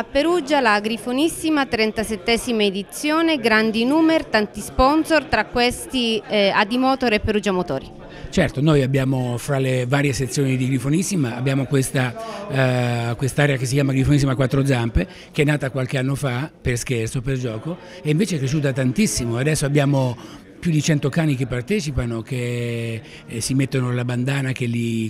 A Perugia la Grifonissima 37ª edizione, grandi numeri, tanti sponsor, tra questi Ad Motor e Perugia Motori. Certo, noi abbiamo fra le varie sezioni di Grifonissima, abbiamo quest'area che si chiama Grifonissima 4 Zampe, che è nata qualche anno fa, per scherzo, per gioco, e invece è cresciuta tantissimo. Adesso abbiamo più di 100 cani che partecipano, che si mettono la bandana che li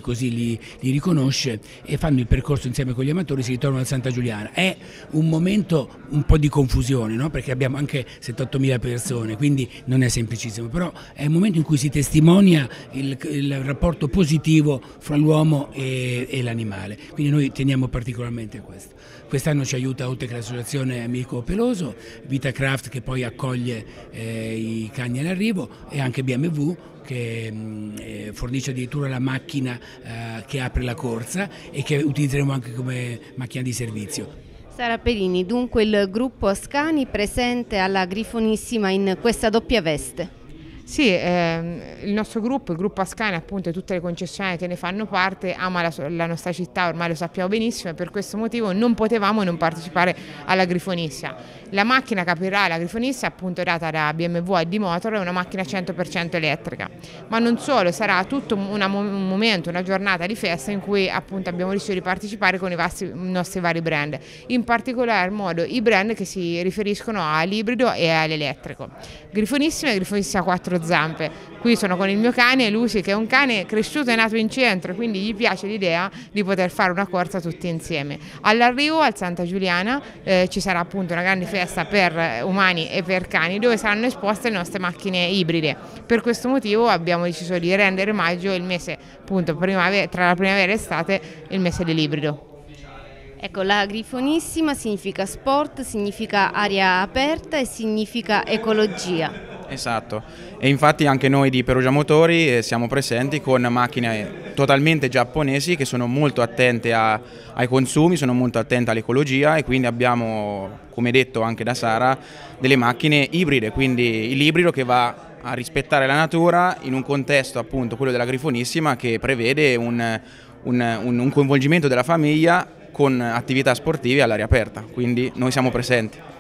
riconosce e fanno il percorso insieme con gli amatori, si ritornano a Santa Giuliana. È un momento un po' di confusione, no? Perché abbiamo anche 78.000 persone, quindi non è semplicissimo, però è un momento in cui si testimonia il rapporto positivo fra l'uomo e l'animale, quindi noi teniamo particolarmente a questo. Quest'anno ci aiuta, oltre che l'associazione Amico Peloso, Vitakraft che poi accoglie i cani all'arrivo, e anche BMW che fornisce addirittura la macchina che apre la corsa e che utilizzeremo anche come macchina di servizio. Sara Perini, dunque il gruppo Ascani presente alla Grifonissima in questa doppia veste. Sì, il nostro gruppo, il gruppo Ascani, appunto, e tutte le concessionarie che ne fanno parte, ama la nostra città, ormai lo sappiamo benissimo, e per questo motivo non potevamo non partecipare alla Grifonissima. La macchina che aprirà la Grifonissima, appunto, data da BMW e D-Motor, è una macchina 100% elettrica, ma non solo, sarà tutto un momento, una giornata di festa in cui, appunto, abbiamo deciso di partecipare con i nostri vari brand, in particolar modo i brand che si riferiscono all'ibrido e all'elettrico. Grifonissima e Grifonissima 4 Zampe. Qui sono con il mio cane Lucy, che è un cane cresciuto e nato in centro, quindi gli piace l'idea di poter fare una corsa tutti insieme. All'arrivo al Santa Giuliana ci sarà appunto una grande festa per umani e per cani, dove saranno esposte le nostre macchine ibride. Per questo motivo abbiamo deciso di rendere maggio il mese, appunto, tra la primavera e l'estate, il mese dell'ibrido. Ecco, la Grifonissima significa sport, significa aria aperta e significa ecologia. Esatto, e infatti anche noi di Perugia Motori siamo presenti con macchine totalmente giapponesi che sono molto attente ai consumi, sono molto attente all'ecologia, e quindi abbiamo, come detto anche da Sara, delle macchine ibride, quindi l'ibrido che va a rispettare la natura in un contesto, appunto, quello della Grifonissima, che prevede un coinvolgimento della famiglia con attività sportive all'aria aperta, quindi noi siamo presenti.